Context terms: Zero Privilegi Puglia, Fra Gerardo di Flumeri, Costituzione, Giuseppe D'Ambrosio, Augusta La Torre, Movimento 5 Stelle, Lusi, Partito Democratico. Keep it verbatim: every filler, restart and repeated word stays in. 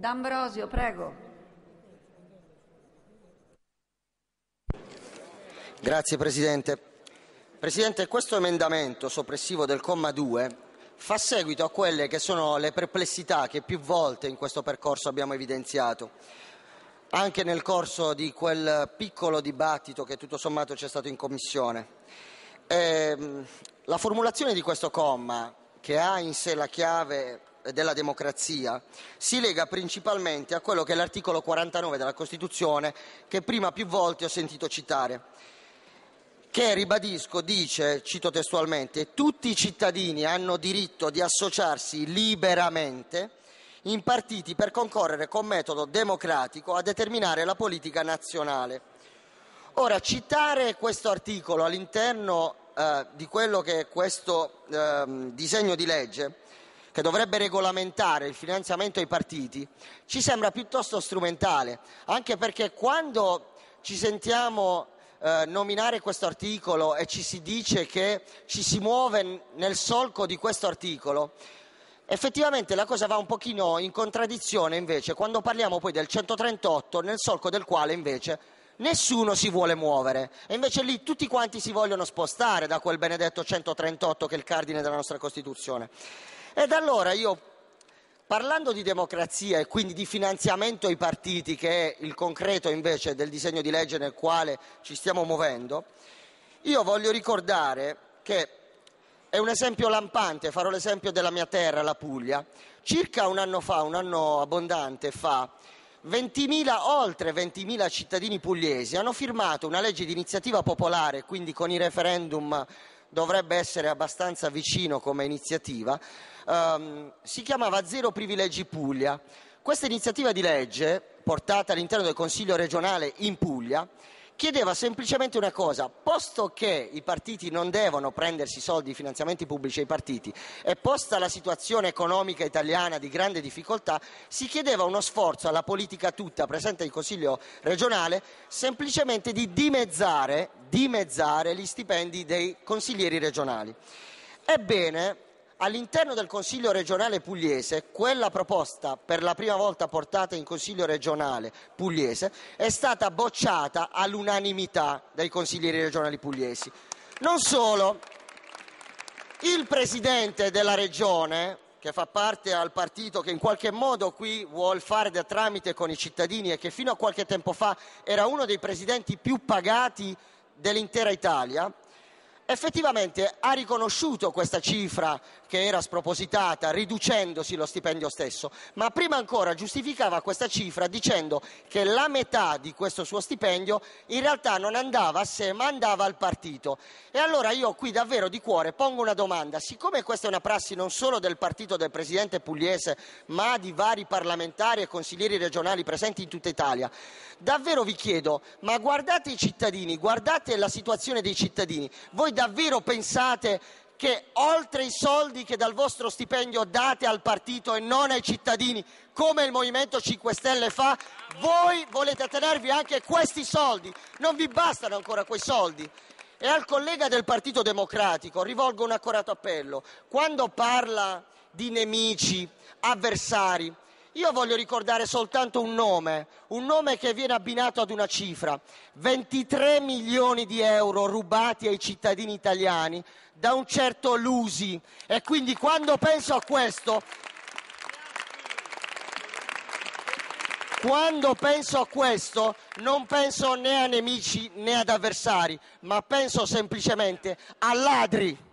D'Ambrosio, prego. Grazie Presidente. Presidente, questo emendamento soppressivo del comma due fa seguito a quelle che sono le perplessità che più volte in questo percorso abbiamo evidenziato, anche nel corso di quel piccolo dibattito che tutto sommato c'è stato in Commissione. Ehm, la formulazione di questo comma, che ha in sé la chiave della democrazia, si lega principalmente a quello che è l'articolo quarantanove della Costituzione, che prima più volte ho sentito citare, che, ribadisco, dice, cito testualmente, tutti i cittadini hanno diritto di associarsi liberamente in partiti per concorrere con metodo democratico a determinare la politica nazionale. Ora, citare questo articolo all'interno eh, di quello che è questo eh, disegno di legge, che dovrebbe regolamentare il finanziamento ai partiti, ci sembra piuttosto strumentale, anche perché quando ci sentiamo Eh, nominare questo articolo e ci si dice che ci si muove nel solco di questo articolo, effettivamente la cosa va un pochino in contraddizione invece quando parliamo poi del centotrentotto, nel solco del quale invece nessuno si vuole muovere, e invece lì tutti quanti si vogliono spostare da quel benedetto centotrentotto che è il cardine della nostra Costituzione. Ed allora io, parlando di democrazia e quindi di finanziamento ai partiti, che è il concreto invece del disegno di legge nel quale ci stiamo muovendo, io voglio ricordare che è un esempio lampante, farò l'esempio della mia terra, la Puglia. Circa un anno fa, un anno abbondante fa, ventimila, oltre ventimila cittadini pugliesi hanno firmato una legge di iniziativa popolare, quindi con i referendum dovrebbe essere abbastanza vicino come iniziativa, ehm, si chiamava Zero Privilegi Puglia. Questa iniziativa di legge, portata all'interno del Consiglio regionale in Puglia, chiedeva semplicemente una cosa: posto che i partiti non devono prendersi soldi, finanziamenti pubblici ai partiti, e posta la situazione economica italiana di grande difficoltà, si chiedeva uno sforzo alla politica tutta presente in Consiglio regionale semplicemente di dimezzare, dimezzare gli stipendi dei consiglieri regionali. Ebbene, all'interno del Consiglio regionale pugliese, quella proposta, per la prima volta portata in Consiglio regionale pugliese, è stata bocciata all'unanimità dai consiglieri regionali pugliesi. Non solo, il presidente della regione, che fa parte al partito che in qualche modo qui vuol fare da tramite con i cittadini e che fino a qualche tempo fa era uno dei presidenti più pagati dell'intera Italia, effettivamente ha riconosciuto questa cifra che era spropositata, riducendosi lo stipendio stesso, ma prima ancora giustificava questa cifra dicendo che la metà di questo suo stipendio in realtà non andava a sé ma andava al partito. E allora io qui davvero di cuore pongo una domanda: siccome questa è una prassi non solo del partito del presidente pugliese ma di vari parlamentari e consiglieri regionali presenti in tutta Italia, davvero vi chiedo, ma guardate i cittadini, guardate la situazione dei cittadini, voi davvero pensate che oltre i soldi che dal vostro stipendio date al partito e non ai cittadini, come il Movimento cinque Stelle fa, voi volete tenervi anche questi soldi? Non vi bastano ancora quei soldi? E al collega del Partito Democratico rivolgo un accorato appello: quando parla di nemici, avversari, io voglio ricordare soltanto un nome, un nome che viene abbinato ad una cifra: ventitré milioni di euro rubati ai cittadini italiani da un certo Lusi. E quindi quando penso a questo, quando penso a questo non penso né a nemici né ad avversari, ma penso semplicemente a ladri.